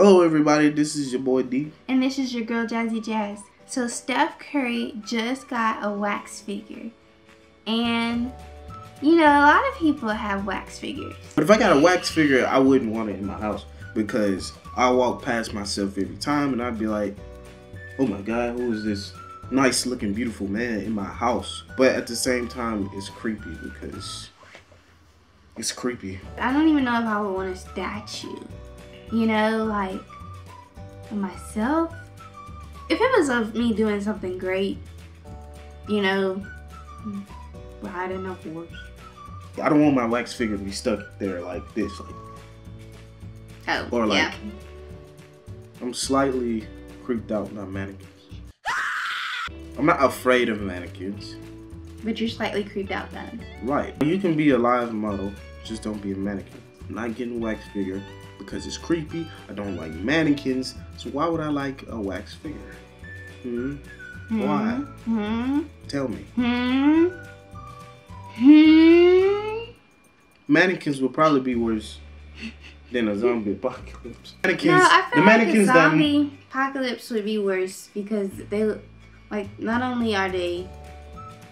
Hello everybody, this is your boy D. And this is your girl Jazzy Jazz. So Steph Curry just got a wax figure. And you know, a lot of people have wax figures. But if I got a wax figure, I wouldn't want it in my house because I walk past myself every time and I'd be like, oh my God, who is this nice looking beautiful man in my house? But at the same time, it's creepy because it's creepy. I don't even know if I would want a statue. You know, like myself. If it was of me doing something great, you know, riding a horse. I don't want my wax figure to be stuck there like this. Oh, or like, yeah. I'm slightly creeped out by mannequins. I'm not afraid of mannequins. But you're slightly creeped out then. Right. You can be a live model, just don't be a mannequin. I'm not getting a wax figure because it's creepy. I don't like mannequins. So why would I like a wax figure? Why? Tell me. Mannequins will probably be worse than a zombie apocalypse. Mannequins, no, I feel like a zombie apocalypse would be worse because they, like, not only are they,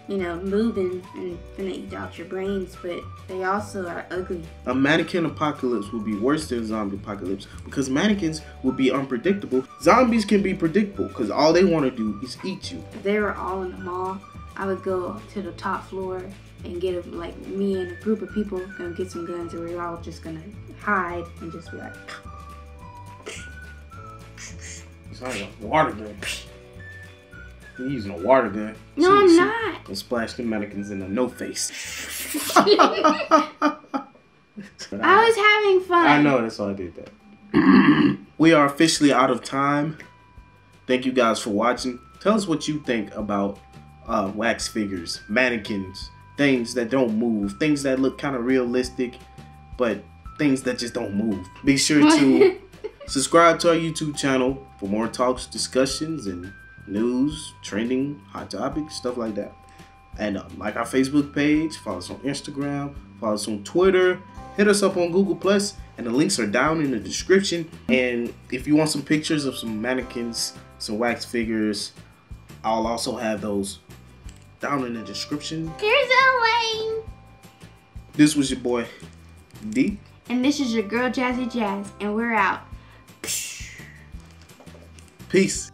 you know, moving and gonna eat out your brains, but they also are ugly. A mannequin apocalypse will be worse than zombie apocalypse because mannequins will be unpredictable. Zombies can be predictable because all they want to do is eat you. If they were all in the mall, I would go to the top floor and get a, like, me and a group of people gonna get some guns and we're all just gonna hide and just be like, it's not a water gun. You're using a water gun. No, I'm not. And splash the mannequins in the no face. I was having fun. I know, that's why I did that. We are officially out of time. Thank you guys for watching. Tell us what you think about wax figures, mannequins, things that don't move, things that look kind of realistic, but things that just don't move. Be sure to subscribe to our YouTube channel for more talks, discussions, and news, trending, hot topics, stuff like that. And like our Facebook page, follow us on Instagram, follow us on Twitter, hit us up on Google Plus, and the links are down in the description. And if you want some pictures of some mannequins, some wax figures, I'll also have those down in the description. Here's Elaine. This was your boy D. And this is your girl Jazzy Jazz, and we're out. Peace.